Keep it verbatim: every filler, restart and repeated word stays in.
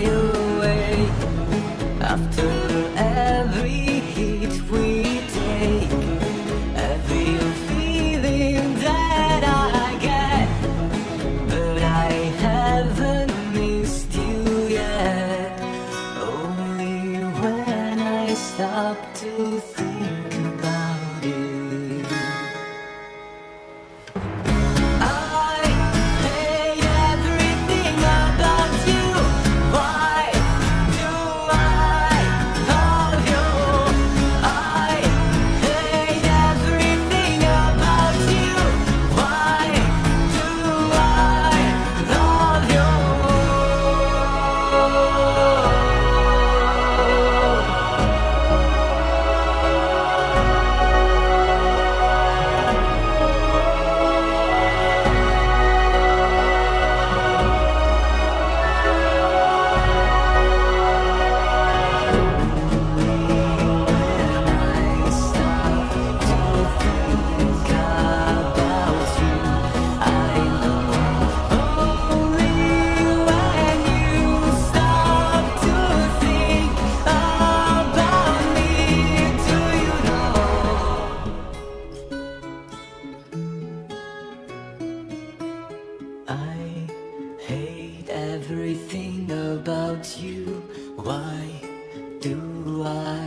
fly away after every hit we take. Every feeling that I get, but I haven't missed you yet. Only when I stop to think about it. I hate everything about you. Why do I?